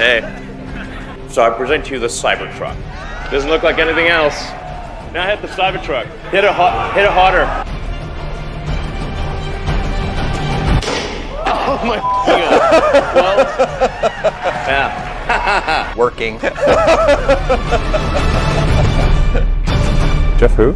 Hey. So I present to you the Cybertruck. Doesn't look like anything else. Now hit the Cybertruck. Hit it harder. Oh my God. Well, yeah. Working. Jeff who?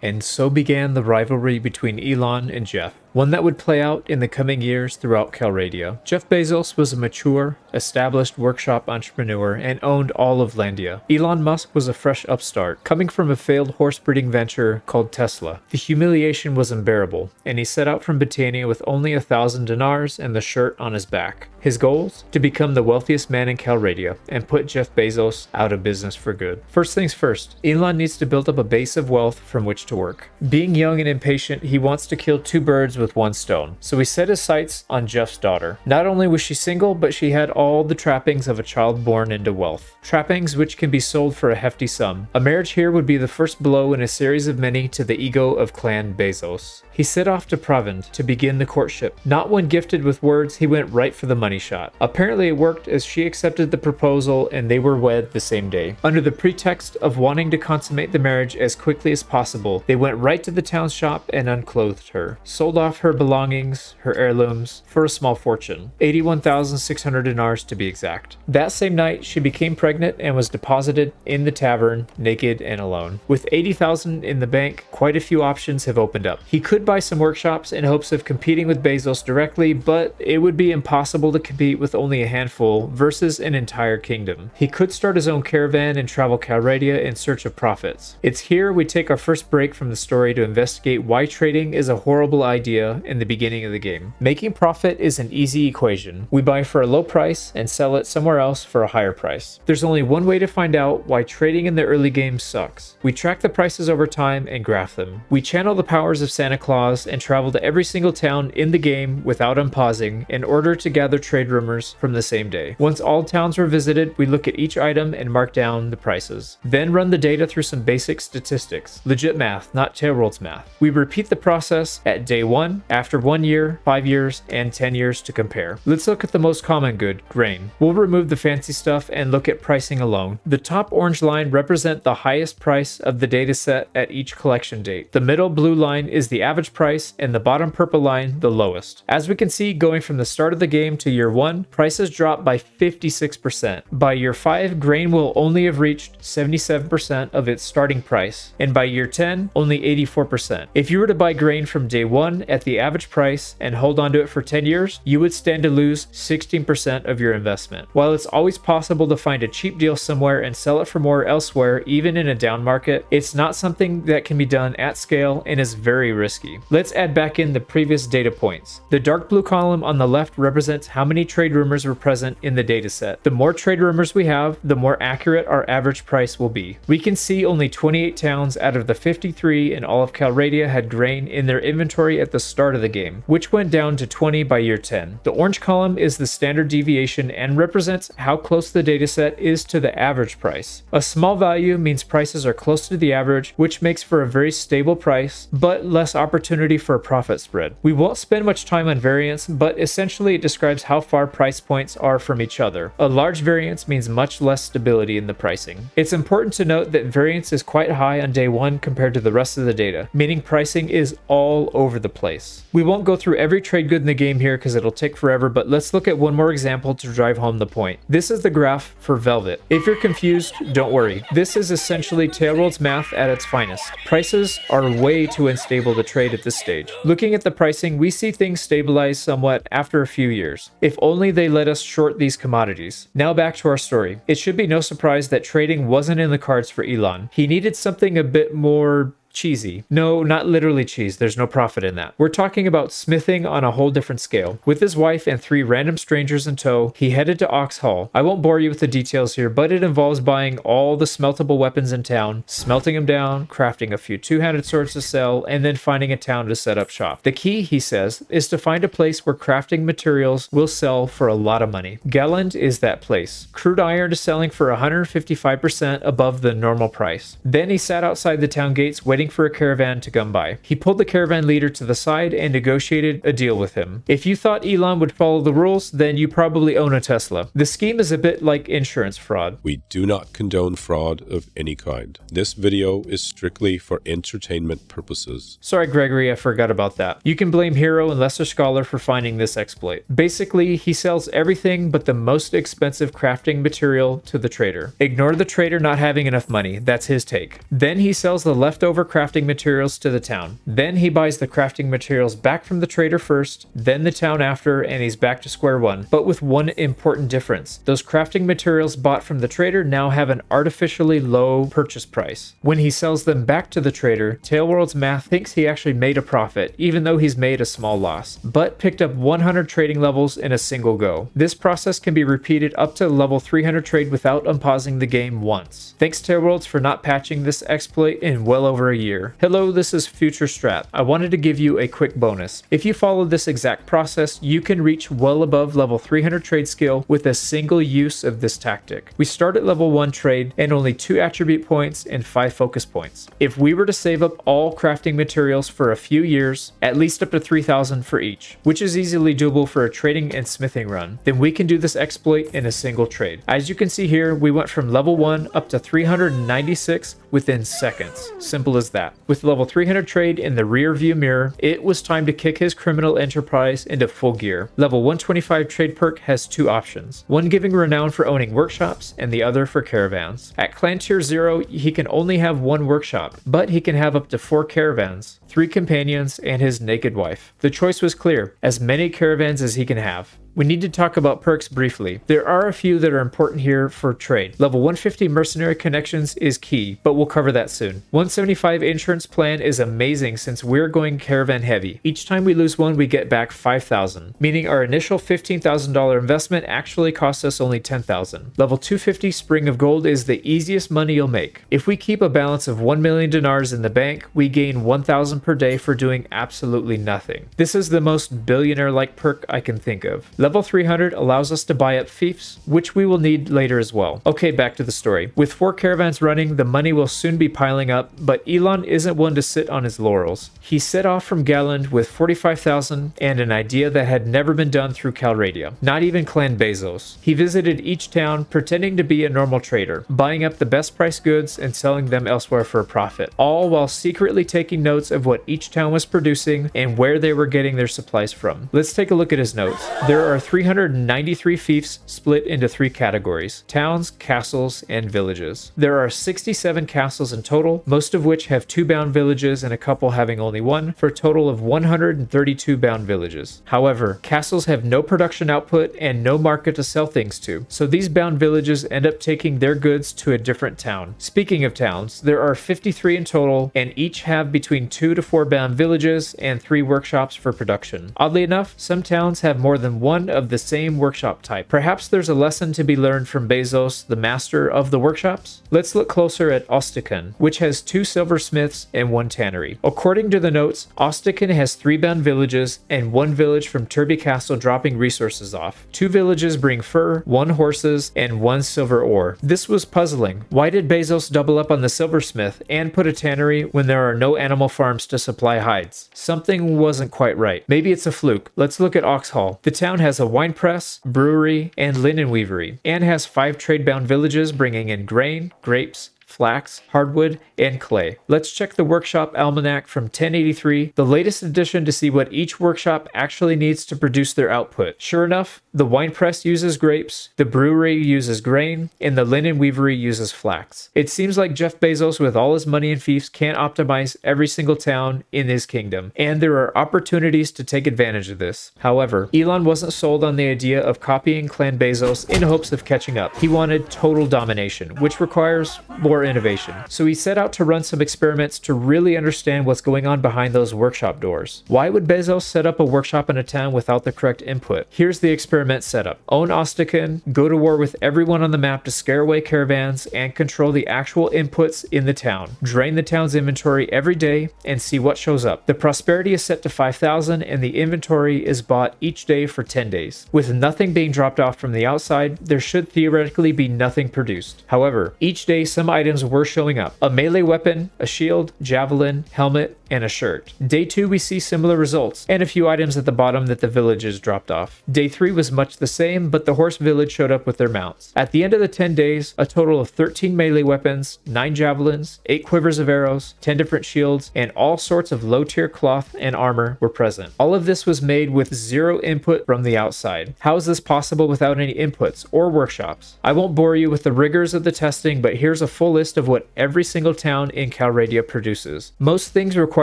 And so began the rivalry between Elon and Jeff, one that would play out in the coming years throughout Calradia. Jeff Bezos was a mature, established workshop entrepreneur and owned all of Landia. Elon Musk was a fresh upstart, coming from a failed horse breeding venture called Tesla. The humiliation was unbearable, and he set out from Batania with only 1,000 dinars and the shirt on his back. His goals? To become the wealthiest man in Calradia and put Jeff Bezos out of business for good. First things first, Elon needs to build up a base of wealth from which to work. Being young and impatient, he wants to kill two birds with one stone, so he set his sights on Jeff's daughter. Not only was she single, but she had all the trappings of a child born into wealth. Trappings which can be sold for a hefty sum. A marriage here would be the first blow in a series of many to the ego of Clan Bezos. He set off to Provence to begin the courtship. Not one gifted with words, he went right for the money shot. Apparently it worked, as she accepted the proposal and they were wed the same day. Under the pretext of wanting to consummate the marriage as quickly as possible, they went right to the town shop and unclothed her, sold off her belongings, her heirlooms, for a small fortune, 81,600 dinars to be exact. That same night, she became pregnant and was deposited in the tavern, naked and alone. With 80,000 in the bank, quite a few options have opened up. He could buy some workshops in hopes of competing with Bezos directly, but it would be impossible to compete with only a handful versus an entire kingdom. He could start his own caravan and travel Calradia in search of profits. It's here we take our first break from the story to investigate why trading is a horrible idea in the beginning of the game. Making profit is an easy equation. We buy for a low price and sell it somewhere else for a higher price. There's only one way to find out why trading in the early game sucks. We track the prices over time and graph them. We channel the powers of Santa Claus and travel to every single town in the game without unpausing in order to gather trade rumors from the same day. Once all towns were visited, we look at each item and mark down the prices. Then run the data through some basic statistics. Legit math. Not TaleWorlds math. We repeat the process at day 1, after 1 year, 5 years, and 10 years to compare. Let's look at the most common good, grain. We'll remove the fancy stuff and look at pricing alone. The top orange line represent the highest price of the data set at each collection date. The middle blue line is the average price, and the bottom purple line the lowest. As we can see, going from the start of the game to year 1, prices dropped by 56%. By year 5, grain will only have reached 77% of its starting price, and by year 10, only 84%. If you were to buy grain from day 1 at the average price and hold on to it for 10 years, you would stand to lose 16% of your investment. While it's always possible to find a cheap deal somewhere and sell it for more elsewhere, even in a down market, it's not something that can be done at scale and is very risky. Let's add back in the previous data points. The dark blue column on the left represents how many trade rumors were present in the data set. The more trade rumors we have, the more accurate our average price will be. We can see only 28 towns out of the 53 in all of Calradia had grain in their inventory at the start of the game, which went down to 20 by year 10. The orange column is the standard deviation and represents how close the dataset is to the average price. A small value means prices are close to the average, which makes for a very stable price, but less opportunity for a profit spread. We won't spend much time on variance, but essentially it describes how far price points are from each other. A large variance means much less stability in the pricing. It's important to note that variance is quite high on day 1 compared to the rest of the data, meaning pricing is all over the place. We won't go through every trade good in the game here because it'll take forever, but let's look at one more example to drive home the point. This is the graph for velvet. If you're confused, don't worry. This is essentially TaleWorlds math at its finest. Prices are way too unstable to trade at this stage. Looking at the pricing, we see things stabilize somewhat after a few years. If only they let us short these commodities. Now back to our story. It should be no surprise that trading wasn't in the cards for Elon. He needed something a bit more cheesy. No, not literally cheese. There's no profit in that. We're talking about smithing on a whole different scale. With his wife and 3 random strangers in tow, he headed to Ox Hall. I won't bore you with the details here, but it involves buying all the smeltable weapons in town, smelting them down, crafting a few two-handed swords to sell, and then finding a town to set up shop. The key, he says, is to find a place where crafting materials will sell for a lot of money. Galand is that place. Crude iron is selling for 155% above the normal price. Then he sat outside the town gates waiting waiting for a caravan to come by. He pulled the caravan leader to the side and negotiated a deal with him. If you thought Elon would follow the rules, then you probably own a Tesla. The scheme is a bit like insurance fraud. We do not condone fraud of any kind. This video is strictly for entertainment purposes. Sorry, Gregory, I forgot about that. You can blame Hero and Lesser Scholar for finding this exploit. Basically, he sells everything but the most expensive crafting material to the trader. Ignore the trader not having enough money. That's his take. Then he sells the leftover crafting materials to the town. Then he buys the crafting materials back from the trader first, then the town after, and he's back to square one. But with one important difference. Those crafting materials bought from the trader now have an artificially low purchase price. When he sells them back to the trader, TaleWorlds Math thinks he actually made a profit, even though he's made a small loss, but picked up 100 trading levels in a single go. This process can be repeated up to level 300 trade without unpausing the game once. Thanks TaleWorlds for not patching this exploit in well over a year. Hello, this is Future Strat. I wanted to give you a quick bonus. If you follow this exact process, you can reach well above level 300 trade skill with a single use of this tactic. We start at level 1 trade and only 2 attribute points and 5 focus points. If we were to save up all crafting materials for a few years, at least up to 3,000 for each, which is easily doable for a trading and smithing run, then we can do this exploit in a single trade. As you can see here, we went from level 1 up to 396 within seconds. Simple as that. With level 300 trade in the rear view mirror, it was time to kick his criminal enterprise into full gear. Level 125 trade perk has 2 options, one giving renown for owning workshops and the other for caravans. At clan tier 0, he can only have 1 workshop, but he can have up to 4 caravans, 3 companions, and his naked wife. The choice was clear, as many caravans as he can have. We need to talk about perks briefly. There are a few that are important here for trade. Level 150 mercenary connections is key, but we'll cover that soon. 175 insurance plan is amazing since we're going caravan heavy. Each time we lose one, we get back 5,000, meaning our initial $15,000 investment actually costs us only 10,000. Level 250 Spring of Gold is the easiest money you'll make. If we keep a balance of 1 million dinars in the bank, we gain 1,000 per day for doing absolutely nothing. This is the most billionaire-like perk I can think of. Level 300 allows us to buy up fiefs, which we will need later as well. Okay, back to the story. With 4 caravans running, the money will soon be piling up, but Elon isn't one to sit on his laurels. He set off from Galand with 45,000 and an idea that had never been done through Calradia, not even Clan Bezos. He visited each town pretending to be a normal trader, buying up the best priced goods and selling them elsewhere for a profit, all while secretly taking notes of what each town was producing and where they were getting their supplies from. Let's take a look at his notes. There are 393 fiefs split into 3 categories: towns, castles, and villages. There are 67 castles in total, most of which have 2 bound villages and a couple having only 1, for a total of 132 bound villages. However, castles have no production output and no market to sell things to, so these bound villages end up taking their goods to a different town. Speaking of towns, there are 53 in total, and each have between 2 to 4 bound villages and 3 workshops for production. Oddly enough, some towns have more than one of the same workshop type. Perhaps there's a lesson to be learned from Bezos, the master of the workshops? Let's look closer at Ostikan, which has 2 silversmiths and 1 tannery. According to the notes, Ostikan has 3 bound villages and 1 village from Turby Castle dropping resources off. 2 villages bring fur, 1 horses, and 1 silver ore. This was puzzling. Why did Bezos double up on the silversmith and put a tannery when there are no animal farms to supply hides? Something wasn't quite right. Maybe it's a fluke. Let's look at Ox Hall. The town has a wine press, brewery, and linen weavery, and has 5 trade-bound villages bringing in grain, grapes, flax, hardwood, and clay. Let's check the workshop almanac from 1083, the latest edition, to see what each workshop actually needs to produce their output. Sure enough, the wine press uses grapes, the brewery uses grain, and the linen weavery uses flax. It seems like Jeff Bezos, with all his money and fiefs, can't optimize every single town in his kingdom, and there are opportunities to take advantage of this. However, Elon wasn't sold on the idea of copying Clan Bezos in hopes of catching up. He wanted total domination, which requires more innovation. So he set out to run some experiments to really understand what's going on behind those workshop doors. Why would Bezos set up a workshop in a town without the correct input? Here's the experiment experiment setup. Own Ostikan, go to war with everyone on the map to scare away caravans, and control the actual inputs in the town. Drain the town's inventory every day and see what shows up. The prosperity is set to 5,000 and the inventory is bought each day for 10 days. With nothing being dropped off from the outside, there should theoretically be nothing produced. However, each day some items were showing up. A melee weapon, a shield, javelin, helmet, and a shirt. Day 2 we see similar results, and a few items at the bottom that the villages dropped off. Day 3 was much the same, but the horse village showed up with their mounts. At the end of the 10 days, a total of 13 melee weapons, 9 javelins, 8 quivers of arrows, 10 different shields, and all sorts of low-tier cloth and armor were present. All of this was made with zero input from the outside. How is this possible without any inputs or workshops? I won't bore you with the rigors of the testing, but here's a full list of what every single town in Calradia produces. Most things require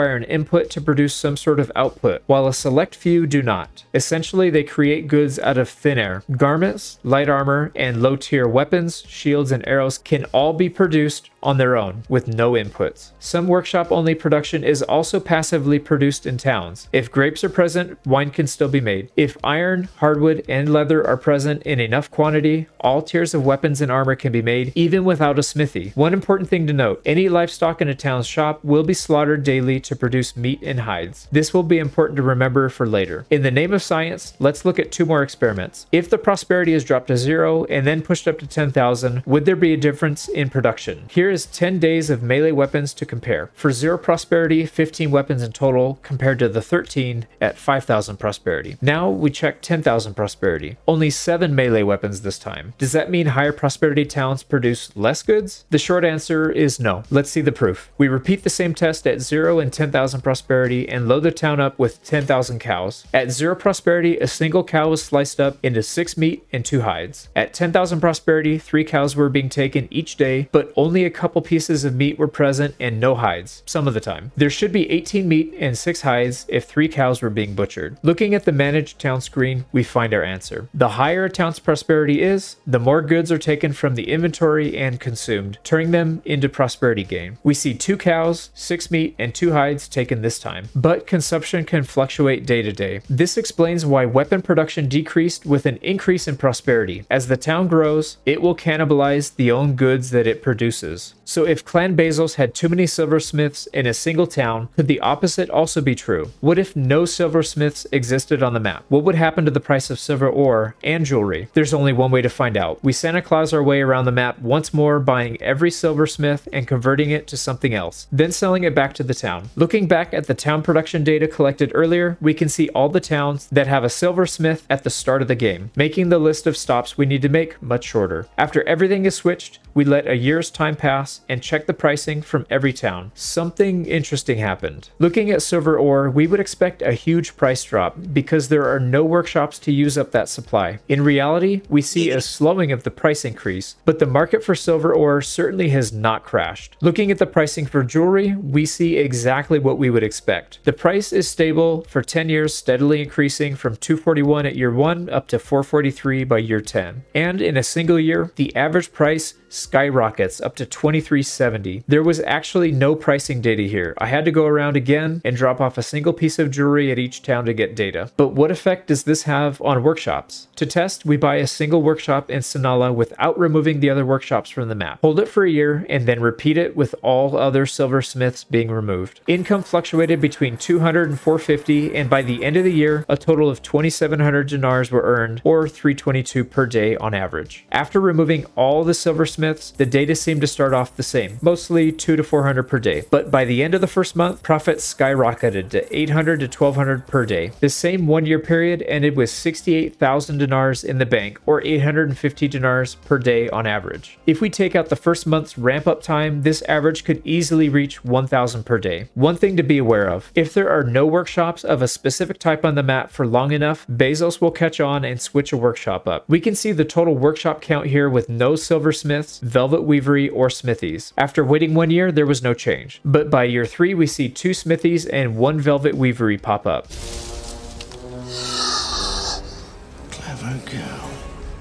an input to produce some sort of output, while a select few do not. Essentially, they create goods out of thin air. Garments, light armor, and low-tier weapons, shields, and arrows can all be produced on their own with no inputs. Some workshop-only production is also passively produced in towns. If grapes are present, wine can still be made. If iron, hardwood, and leather are present in enough quantity, all tiers of weapons and armor can be made, even without a smithy. One important thing to note, any livestock in a town's shop will be slaughtered daily to produce meat and hides. This will be important to remember for later. In the name of science, let's look at two more experiments. If the prosperity is dropped to 0 and then pushed up to 10,000, would there be a difference in production? Here is 10 days of melee weapons to compare. For 0 prosperity, 15 weapons in total compared to the 13 at 5,000 prosperity. Now we check 10,000 prosperity. Only 7 melee weapons this time. Does that mean higher prosperity towns produce less goods? The short answer is no. Let's see the proof. We repeat the same test at 0 and 10,000 prosperity and load the town up with 10,000 cows. At 0 prosperity, a single cow was sliced up into 6 meat and 2 hides. At 10,000 prosperity, 3 cows were being taken each day, but only a couple pieces of meat were present and no hides, some of the time. There should be 18 meat and 6 hides if 3 cows were being butchered. Looking at the managed town screen, we find our answer. The higher a town's prosperity is, the more goods are taken from the inventory and consumed, turning them into prosperity gain. We see 2 cows, 6 meat, and 2 hides taken this time, but consumption can fluctuate day to day. This explains why weapon production decreased with an increase in prosperity. As the town grows, it will cannibalize the own goods that it produces. So if Clan Bezos had too many silversmiths in a single town, could the opposite also be true? What if no silversmiths existed on the map? What would happen to the price of silver ore and jewelry? There's only one way to find out. We Santa Claus our way around the map once more, buying every silversmith and converting it to something else, then selling it back to the town. Looking back at the town production data collected earlier, we can see all the towns that have a silversmith at the start of the game, making the list of stops we need to make much shorter. After everything is switched, we let a year's time pass and check the pricing from every town. Something interesting happened. Looking at silver ore, we would expect a huge price drop because there are no workshops to use up that supply. In reality, we see a slowing of the price increase, but the market for silver ore certainly has not crashed. Looking at the pricing for jewelry, we see exactly what we would expect. The price is stable for 10 years, steadily increasing from $241 at year 1 up to $443 by year 10. And in a single year, the average price skyrockets up to $23.70. There was actually no pricing data here. I had to go around again and drop off a single piece of jewelry at each town to get data. But what effect does this have on workshops? To test, we buy a single workshop in Sonala without removing the other workshops from the map. Hold it for a year and then repeat it with all other silversmiths being removed. Income fluctuated between $200 and $450, and by the end of the year, a total of 2,700 dinars were earned, or $322 per day on average. After removing all the silversmiths, the data seemed to start off the same, mostly 200 to 400 per day. But by the end of the first month, profits skyrocketed to 800 to 1,200 per day. The same 1 year period ended with 68,000 dinars in the bank, or 850 dinars per day on average. If we take out the first month's ramp up time, this average could easily reach 1,000 per day. One thing to be aware of, if there are no workshops of a specific type on the map for long enough, Bezos will catch on and switch a workshop up. We can see the total workshop count here with no silversmiths, velvet weavery, or smithies. After waiting 1 year, there was no change. But by year 3, we see 2 smithies and 1 velvet weavery pop up. Clever girl.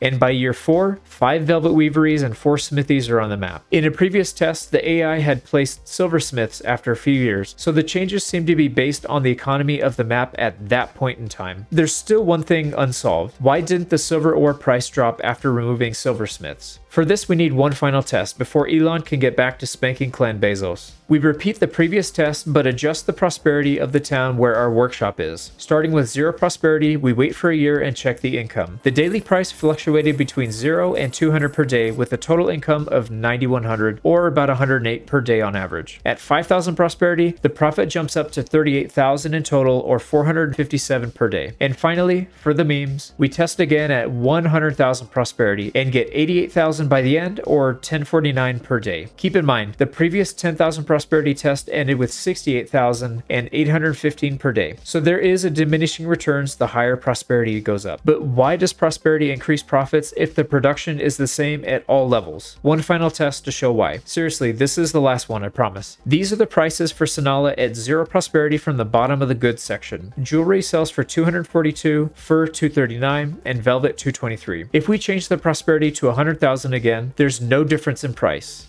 And by year 4, 5 velvet weaveries and 4 smithies are on the map. In a previous test, the AI had placed silversmiths after a few years, so the changes seem to be based on the economy of the map at that point in time. There's still one thing unsolved. Why didn't the silver ore price drop after removing silversmiths? For this, we need one final test before Elon can get back to spanking Clan Bezos. We repeat the previous test, but adjust the prosperity of the town where our workshop is. Starting with 0 prosperity, we wait for a year and check the income. The daily price fluctuated between 0 and 200 per day, with a total income of 9,100, or about 108 per day on average. At 5,000 prosperity, the profit jumps up to 38,000 in total, or 457 per day. And finally, for the memes, we test again at 100,000 prosperity and get 88,000 by the end, or 1049 per day. Keep in mind, the previous 10,000 prosperity test ended with 68,000 and 815 per day. So there is a diminishing returns the higher prosperity goes up. But why does prosperity increase profits if the production is the same at all levels? One final test to show why. Seriously, this is the last one, I promise. These are the prices for Sonala at 0 prosperity from the bottom of the goods section. Jewelry sells for 242, fur 239, and velvet 223. If we change the prosperity to 100,000 again, there's no difference in price.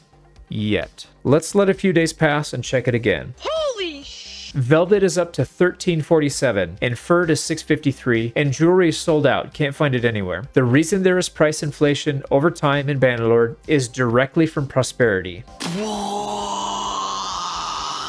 Yet. Let's let a few days pass and check it again. Holy shit! Velvet is up to 1347, and fur to 653, and jewelry is sold out, can't find it anywhere. The reason there is price inflation over time in Bannerlord is directly from prosperity.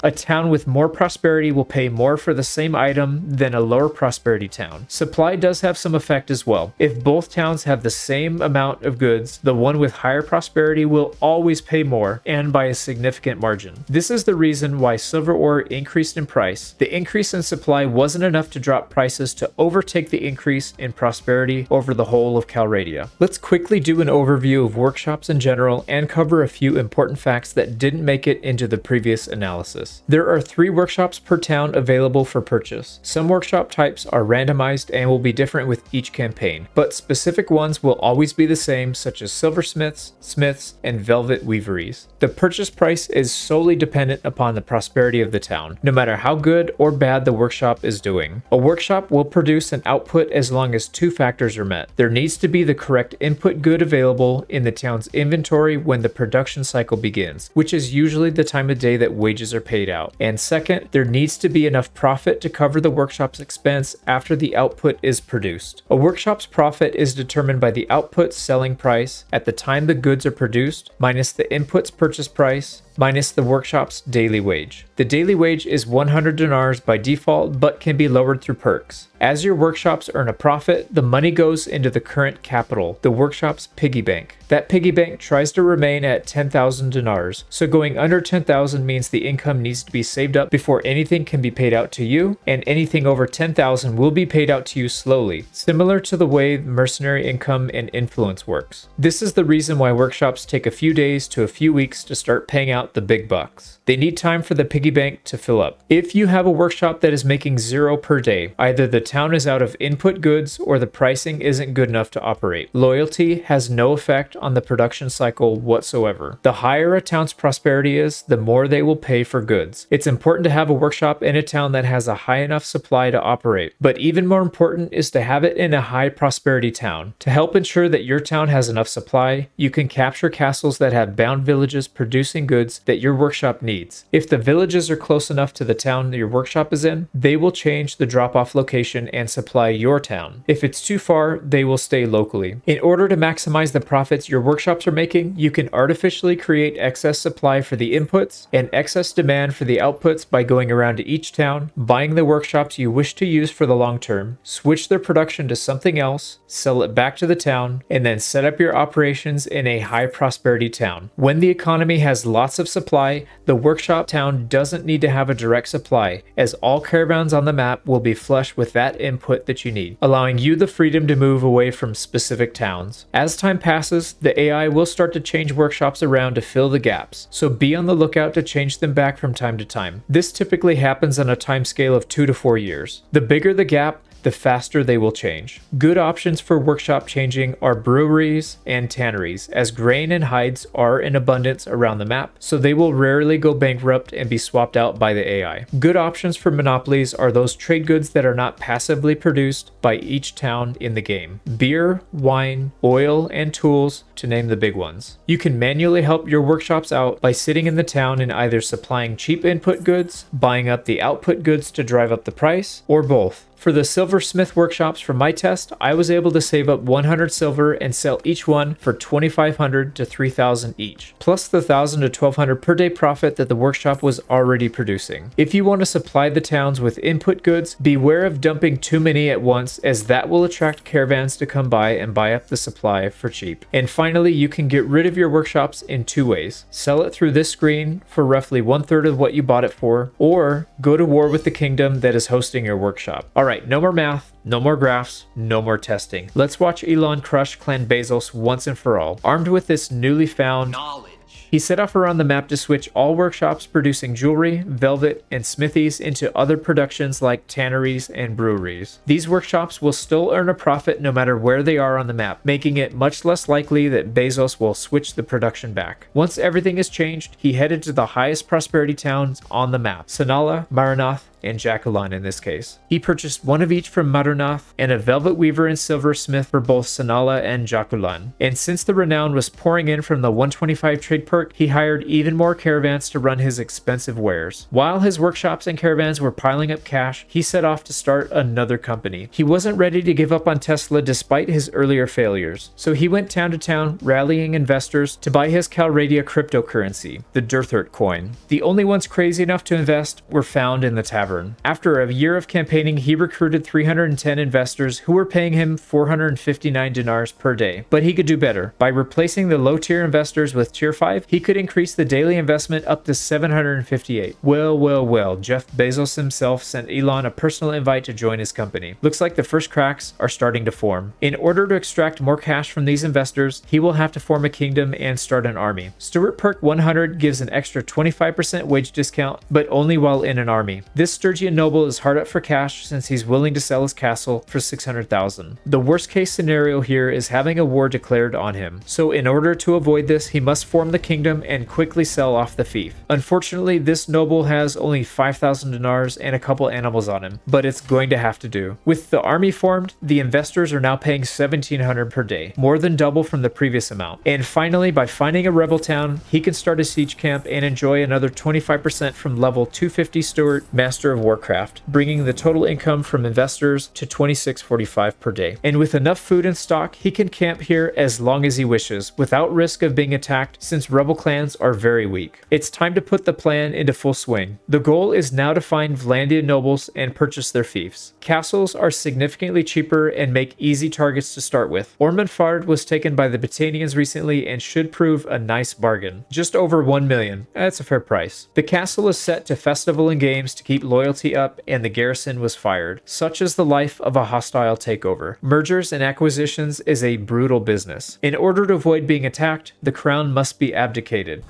A town with more prosperity will pay more for the same item than a lower prosperity town. Supply does have some effect as well. If both towns have the same amount of goods, the one with higher prosperity will always pay more, and by a significant margin. This is the reason why silver ore increased in price. The increase in supply wasn't enough to drop prices to overtake the increase in prosperity over the whole of Calradia. Let's quickly do an overview of workshops in general and cover a few important facts that didn't make it into the previous analysis. There are 3 workshops per town available for purchase. Some workshop types are randomized and will be different with each campaign, but specific ones will always be the same, such as silversmiths, smiths, and velvet weaveries. The purchase price is solely dependent upon the prosperity of the town, no matter how good or bad the workshop is doing. A workshop will produce an output as long as 2 factors are met. There needs to be the correct input good available in the town's inventory when the production cycle begins, which is usually the time of day that wages are paid out. And second, there needs to be enough profit to cover the workshop's expense after the output is produced. A workshop's profit is determined by the output selling price at the time the goods are produced, minus the input's purchase price, minus the workshop's daily wage. The daily wage is 100 dinars by default, but can be lowered through perks. As your workshops earn a profit, the money goes into the current capital, the workshop's piggy bank. That piggy bank tries to remain at 10,000 dinars, so going under 10,000 means the income needs to be saved up before anything can be paid out to you, and anything over 10,000 will be paid out to you slowly, similar to the way mercenary income and influence works. This is the reason why workshops take a few days to a few weeks to start paying out the big bucks. They need time for the piggy bank to fill up. If you have a workshop that is making 0 per day, either the town is out of input goods or the pricing isn't good enough to operate. Loyalty has no effect on the production cycle whatsoever. The higher a town's prosperity is, the more they will pay for goods. It's important to have a workshop in a town that has a high enough supply to operate, but even more important is to have it in a high prosperity town. To help ensure that your town has enough supply, you can capture castles that have bound villages producing goods that your workshop needs. If the villages are close enough to the town that your workshop is in, they will change the drop-off location and supply your town. If it's too far, they will stay locally. In order to maximize the profits your workshops are making, you can artificially create excess supply for the inputs and excess demand for the outputs by going around to each town, buying the workshops you wish to use for the long term, switch their production to something else, sell it back to the town, and then set up your operations in a high prosperity town. When the economy has lots of supply, the workshop town doesn't need to have a direct supply, as all caravans on the map will be flush with that input that you need, allowing you the freedom to move away from specific towns. As time passes, the AI will start to change workshops around to fill the gaps, so be on the lookout to change them back from time to time. This typically happens on a time scale of 2 to 4 years. The bigger the gap, the faster they will change. Good options for workshop changing are breweries and tanneries, as grain and hides are in abundance around the map, so they will rarely go bankrupt and be swapped out by the AI. Good options for monopolies are those trade goods that are not passively produced by each town in the game. Beer, wine, oil, and tools, to name the big ones. You can manually help your workshops out by sitting in the town and either supplying cheap input goods, buying up the output goods to drive up the price, or both. For the silversmith workshops from my test, I was able to save up 100 silver and sell each one for 2,500 to 3,000 each, plus the 1,000 to 1,200 per day profit that the workshop was already producing. If you want to supply the towns with input goods, beware of dumping too many at once, as that will attract caravans to come by and buy up the supply for cheap. And finally, you can get rid of your workshops in two ways. Sell it through this screen for roughly 1/3 of what you bought it for, or go to war with the kingdom that is hosting your workshop. Alright, no more math, no more graphs, no more testing. Let's watch Elon crush Clan Bezos once and for all. Armed with this newly found knowledge, he set off around the map to switch all workshops producing jewelry, velvet, and smithies into other productions like tanneries and breweries. These workshops will still earn a profit no matter where they are on the map, making it much less likely that Bezos will switch the production back. Once everything is changed, he headed to the highest prosperity towns on the map, Sonala, Madernath, and Jaculan in this case. He purchased one of each from Madernath and a velvet weaver and silversmith for both Sonala and Jaculan. And since the renown was pouring in from the 125 trade perk, he hired even more caravans to run his expensive wares. While his workshops and caravans were piling up cash, he set off to start another company. He wasn't ready to give up on Tesla despite his earlier failures, so he went town to town rallying investors to buy his Calradia cryptocurrency, the Durthert coin. The only ones crazy enough to invest were found in the tavern. After a year of campaigning, he recruited 310 investors who were paying him 459 dinars per day. But he could do better. By replacing the low-tier investors with tier 5, he could increase the daily investment up to 758. Well, Jeff Bezos himself sent Elon a personal invite to join his company. Looks like the first cracks are starting to form. In order to extract more cash from these investors, he will have to form a kingdom and start an army. Steward Perk 100 gives an extra 25% wage discount, but only while in an army. This Sturgian noble is hard up for cash since he's willing to sell his castle for 600,000. The worst case scenario here is having a war declared on him. So in order to avoid this, he must form the kingdom and quickly sell off the fief. Unfortunately, this noble has only 5,000 dinars and a couple animals on him, but it's going to have to do. With the army formed, the investors are now paying 1,700 per day, more than double from the previous amount. And finally, by finding a rebel town, he can start a siege camp and enjoy another 25% from level 250 Steward Master of Warcraft, bringing the total income from investors to 2645 per day. And with enough food in stock, he can camp here as long as he wishes without risk of being attacked, since rebel clans are very weak. It's time to put the plan into full swing. The goal is now to find Vlandia nobles and purchase their fiefs. Castles are significantly cheaper and make easy targets to start with. Ormond Fard was taken by the Battanians recently and should prove a nice bargain. Just over 1 million. That's a fair price. The castle is set to festival and games to keep loyalty up, and the garrison was fired. Such is the life of a hostile takeover. Mergers and acquisitions is a brutal business. In order to avoid being attacked, the crown must be abdicated.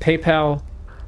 PayPal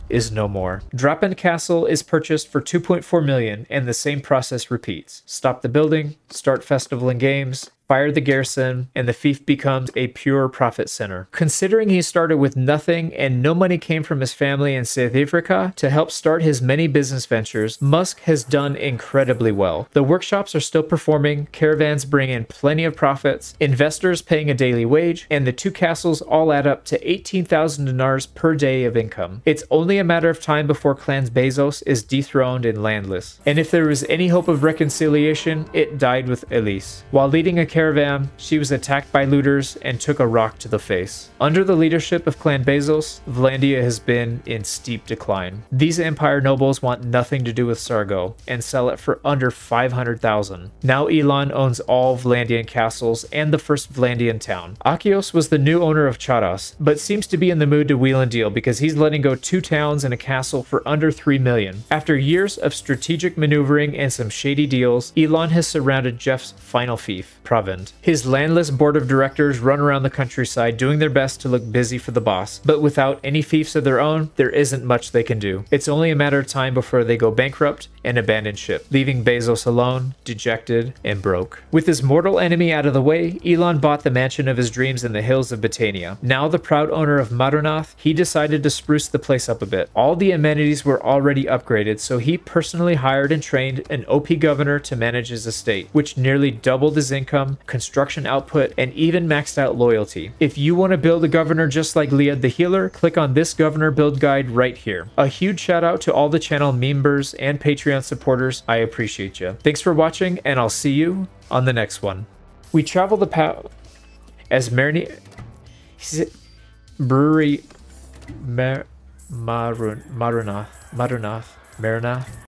is no more. Drapen Castle is purchased for 2.4 million, and the same process repeats. Stop the building, start festival and games, fire the garrison, and the fief becomes a pure profit center. Considering he started with nothing and no money came from his family in South Africa to help start his many business ventures, Musk has done incredibly well. The workshops are still performing, caravans bring in plenty of profits, investors paying a daily wage, and the two castles all add up to 18,000 dinars per day of income. It's only a matter of time before Clan Bezos is dethroned and landless. And if there was any hope of reconciliation, it died with Elise. While leading a caravan, she was attacked by looters and took a rock to the face. Under the leadership of Clan Bezos, Vlandia has been in steep decline. These Empire nobles want nothing to do with Sargo and sell it for under 500,000. Now Elon owns all Vlandian castles and the first Vlandian town. Akios was the new owner of Charas, but seems to be in the mood to wheel and deal because he's letting go two towns and a castle for under 3 million. After years of strategic maneuvering and some shady deals, Elon has surrounded Jeff's final fief, Provence. His landless board of directors run around the countryside doing their best to look busy for the boss, but without any fiefs of their own, there isn't much they can do. It's only a matter of time before they go bankrupt and abandoned ship, leaving Bezos alone, dejected, and broke. With his mortal enemy out of the way, Elon bought the mansion of his dreams in the hills of Batania. Now the proud owner of Madernath, he decided to spruce the place up a bit. All the amenities were already upgraded, so he personally hired and trained an OP governor to manage his estate, which nearly doubled his income, construction output, and even maxed out loyalty. If you want to build a governor just like Leah the Healer, click on this governor build guide right here. A huge shout out to all the channel members and Patreon supporters. I appreciate you. Thanks for watching, and I'll see you on the next one. We travel the path as Marini Brewery Madernath.